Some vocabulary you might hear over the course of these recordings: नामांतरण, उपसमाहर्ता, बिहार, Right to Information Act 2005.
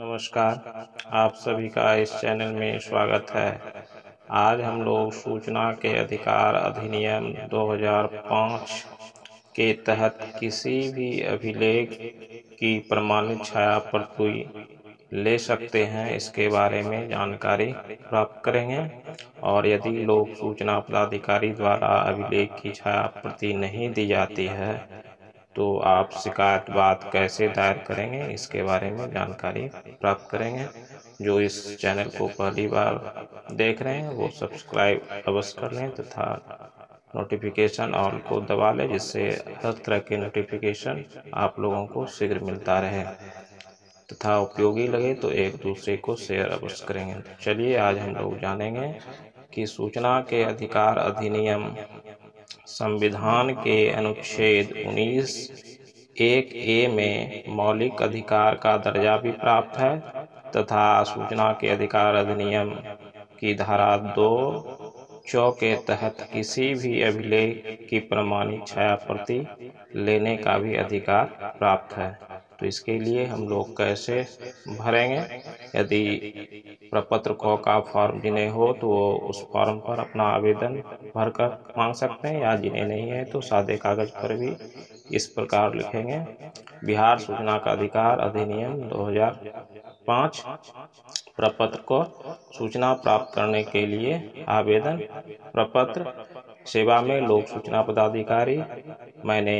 नमस्कार, आप सभी का इस चैनल में स्वागत है। आज हम लोग सूचना के अधिकार अधिनियम 2005 के तहत किसी भी अभिलेख की प्रमाणित छाया प्रति ले सकते हैं, इसके बारे में जानकारी प्राप्त करेंगे। और यदि लोक सूचना पदाधिकारी द्वारा अभिलेख की छाया प्रति नहीं दी जाती है तो आप शिकायत बात कैसे दायर करेंगे, इसके बारे में जानकारी प्राप्त करेंगे। जो इस चैनल को पहली बार देख रहे हैं वो सब्सक्राइब अवश्य कर लें तथा नोटिफिकेशन ऑल को दबा लें, जिससे हर तरह के नोटिफिकेशन आप लोगों को शीघ्र मिलता रहे तथा उपयोगी लगे तो एक दूसरे को शेयर अवश्य करेंगे। चलिए आज हम लोग जानेंगे कि सूचना के अधिकार अधिनियम संविधान के अनुच्छेद 19(1) (a) में मौलिक अधिकार का दर्जा भी प्राप्त है तथा सूचना के अधिकार अधिनियम की धारा 2(4) के तहत किसी भी अभिलेख की प्रमाणित छाया प्रति लेने का भी अधिकार प्राप्त है। तो इसके लिए हम लोग कैसे भरेंगे, यदि प्रपत्र क का फॉर्म जिन्हें हो तो वो उस फॉर्म पर अपना आवेदन भरकर मांग सकते हैं, या जिन्हें नहीं है तो सादे कागज पर भी इस प्रकार लिखेंगे। बिहार सूचना का अधिकार अधिनियम 2005 प्रपत्र को सूचना प्राप्त करने के लिए आवेदन प्रपत्र सेवा में लोक सूचना पदाधिकारी मैंने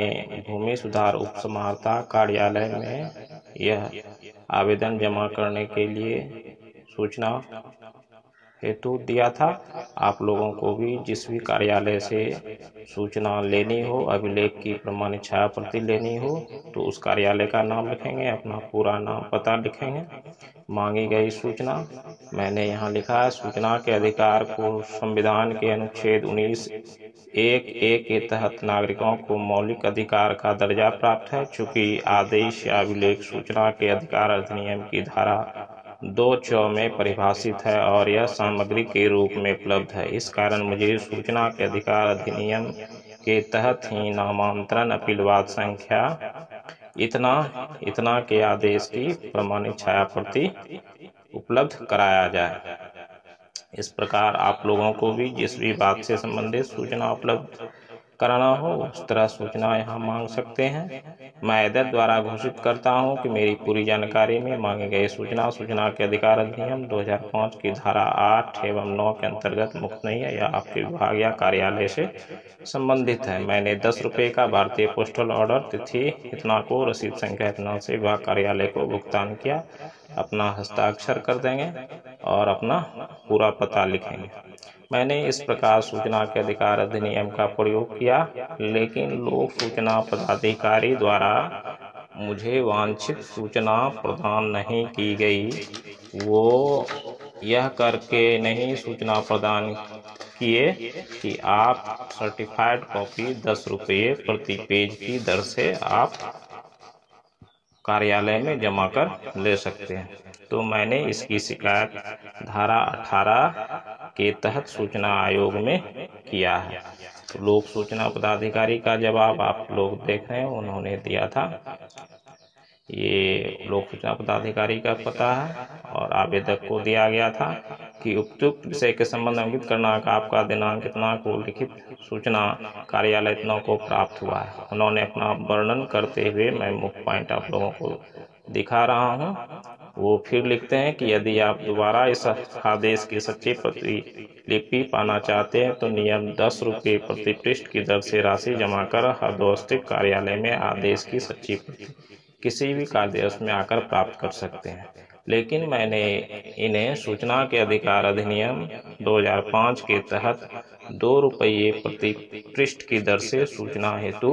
भूमि सुधार उपसमाहर्ता कार्यालय में यह आवेदन जमा करने के लिए सूचना हेतु दिया था। आप लोगों को भी जिस भी कार्यालय से सूचना लेनी हो, अभिलेख की प्रमाणित छाया प्रति लेनी हो तो उस कार्यालय का नाम लिखेंगे, अपना पूरा नाम पता लिखेंगे। मांगी गई सूचना मैंने यहाँ लिखा है, सूचना के अधिकार को संविधान के अनुच्छेद 19(1) (a) के तहत नागरिकों को मौलिक अधिकार का दर्जा प्राप्त है। चूँकि आदेश या अभिलेख सूचना के अधिकार अधिनियम की धारा 2(4) में परिभाषित है और यह सामग्री के रूप में उपलब्ध है, इस कारण मुझे सूचना के अधिकार अधिनियम के तहत ही नामांतरण अपीलवाद संख्या इतना के आदेश की प्रमाणित छाया प्रति उपलब्ध कराया जाए। इस प्रकार आप लोगों को भी जिस भी बात से संबंधित सूचना उपलब्ध कराना हो उस तरह सूचना यहाँ मांग सकते हैं। मैं इधर द्वारा घोषित करता हूँ कि मेरी पूरी जानकारी में मांगी गई सूचना के अधिकार अधिनियम 2005 की धारा 8 एवं 9 के अंतर्गत मुक्त नहीं है, यह आपके विभाग या कार्यालय से संबंधित है। मैंने 10 रुपये का भारतीय पोस्टल ऑर्डर तिथि इतना को रसीद संख्या इतना से विभाग कार्यालय को भुगतान किया। अपना हस्ताक्षर कर देंगे और अपना पूरा पता लिखेंगे। मैंने इस प्रकार सूचना के अधिकार अधिनियम का प्रयोग किया, लेकिन लोक सूचना पदाधिकारी द्वारा मुझे वांछित सूचना प्रदान नहीं की गई, वो यह करके नहीं सूचना प्रदान किए कि आप सर्टिफाइड कॉपी 10 रुपये प्रति पेज की दर से आप कार्यालय में जमा कर ले सकते हैं। तो मैंने इसकी शिकायत धारा 18 के तहत सूचना आयोग में किया है। तो लोक सूचना पदाधिकारी का जवाब आप लोग देख रहे हैं, उन्होंने दिया था। ये लोक सूचना पदाधिकारी का पता है और आवेदक को दिया गया था कि उपयुक्त विषय के संबंध अंकित करना का आपका दिनांक इतना को लिखित सूचना कार्यालय इतना को प्राप्त हुआ है। उन्होंने अपना वर्णन करते हुए, मैं मुख्य पॉइंट आप लोगों को दिखा रहा हूँ, वो फिर लिखते हैं कि यदि आप दोबारा इस आदेश की सच्ची प्रतिलिपि पाना चाहते हैं तो नियम 10 रुपये प्रति पृष्ठ की दर से राशि जमा कर हर दोस्तिक कार्यालय में आदेश की सच्ची प्रति किसी भी कार्यालय में आकर प्राप्त कर सकते हैं। लेकिन मैंने इन्हें सूचना के अधिकार अधिनियम 2005 के तहत 2 रुपये प्रति पृष्ठ की दर से सूचना हेतु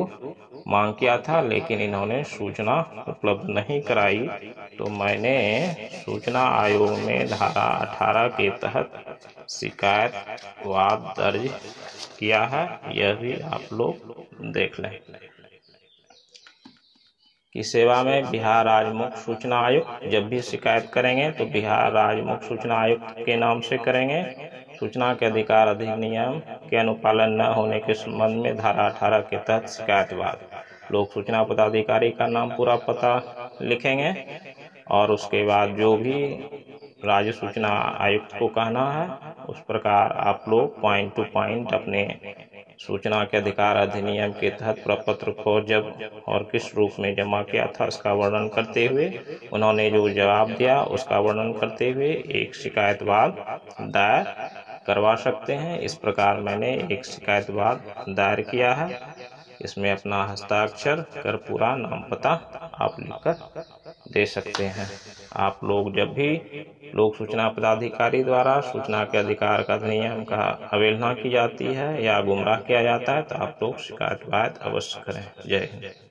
मांग किया था, लेकिन इन्होंने सूचना उपलब्ध नहीं कराई। तो मैंने सूचना आयोग में धारा 18 के तहत शिकायत वाद दर्ज किया है, यह भी आप लोग देख लें की सेवा में बिहार राज्य मुख्य सूचना आयुक्त जब भी शिकायत करेंगे तो बिहार राज्य मुख्य सूचना आयुक्त के नाम से करेंगे। सूचना के अधिकार अधिनियम के अनुपालन न होने के संबंध में धारा 18 के तहत शिकायतवाद लोक सूचना पदाधिकारी का नाम पूरा पता लिखेंगे। और उसके बाद जो भी राज्य सूचना आयुक्त को कहना है उस प्रकार आप लोग पॉइंट टू पॉइंट अपने सूचना के अधिकार अधिनियम के तहत प्रपत्र को जब और किस रूप में जमा किया था उसका वर्णन करते हुए उन्होंने जो जवाब दिया उसका वर्णन करते हुए एक शिकायतवाद दायर करवा सकते हैं। इस प्रकार मैंने एक शिकायतवाद दायर किया है। इसमें अपना हस्ताक्षर कर पूरा नाम पता आप लिखकर दे सकते हैं। आप लोग जब भी लोक सूचना पदाधिकारी द्वारा सूचना के अधिकार का अधिनियम का अवहेलना की जाती है या गुमराह किया जाता है तो आप लोग शिकायत अवश्य करें। जय हिंद।